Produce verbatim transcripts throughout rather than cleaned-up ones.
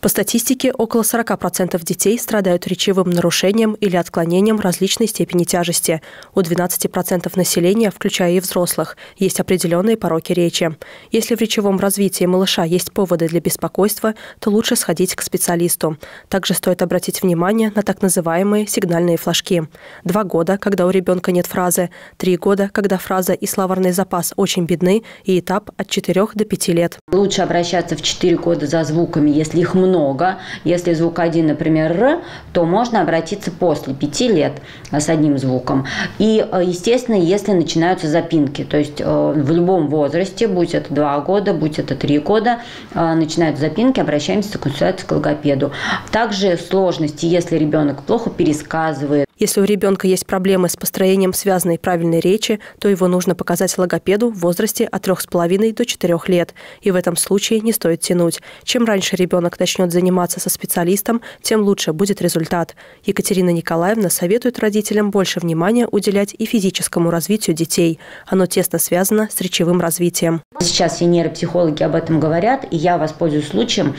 По статистике, около сорока процентов детей страдают речевым нарушением или отклонением различной степени тяжести. У двенадцати процентов населения, включая и взрослых, есть определенные пороки речи. Если в речевом развитии малыша есть поводы для беспокойства, то лучше сходить к специалисту. Также стоит обратить внимание на так называемые сигнальные флажки. Два года, когда у ребенка нет фразы, три года, когда фраза и словарный запас очень бедны, и этап от четырёх до пяти лет. Лучше обращаться в четыре года за звуками, если их много. много. Если звук один, например, «р», то можно обратиться после пяти лет с одним звуком. И, естественно, если начинаются запинки, то есть в любом возрасте, будь это два года, будь это три года, начинаются запинки, обращаемся к консультации к логопеду. Также сложности, если ребенок плохо пересказывает. Если у ребенка есть проблемы с построением связанной правильной речи, то его нужно показать логопеду в возрасте от трёх с половиной до четырёх лет. И в этом случае не стоит тянуть. Чем раньше ребенок начнет заниматься со специалистом, тем лучше будет результат. Екатерина Николаевна советует родителям больше внимания уделять и физическому развитию детей. Оно тесно связано с речевым развитием. Сейчас все нейропсихологи об этом говорят, и я воспользуюсь случаем,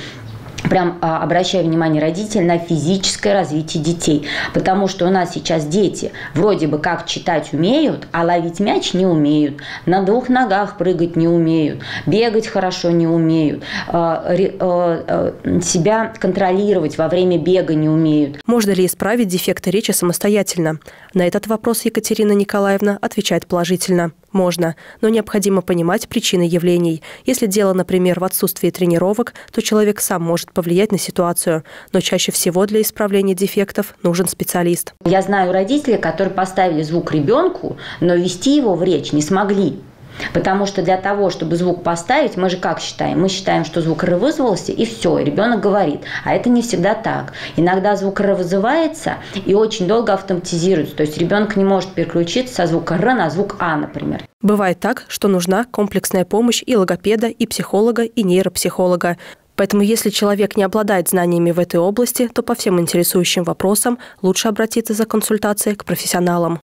прям а, обращая внимание родителей на физическое развитие детей. Потому что у нас сейчас дети вроде бы как читать умеют, а ловить мяч не умеют, на двух ногах прыгать не умеют, бегать хорошо не умеют, а, а, а, себя контролировать во время бега не умеют. Можно ли исправить дефекты речи самостоятельно? На этот вопрос Екатерина Николаевна отвечает положительно. Можно, но необходимо понимать причины явлений. Если дело, например, в отсутствии тренировок, то человек сам может повлиять на ситуацию. Но чаще всего для исправления дефектов нужен специалист. Я знаю родителей, которые поставили звук ребенку, но ввести его в речь не смогли. Потому что для того, чтобы звук поставить, мы же как считаем? Мы считаем, что звук «р» вызвался, и все, и ребенок говорит. А это не всегда так. Иногда звук «р» вызывается и очень долго автоматизируется. То есть ребенок не может переключиться со звука «р» на звук «а», например. Бывает так, что нужна комплексная помощь и логопеда, и психолога, и нейропсихолога. Поэтому если человек не обладает знаниями в этой области, то по всем интересующим вопросам лучше обратиться за консультацией к профессионалам.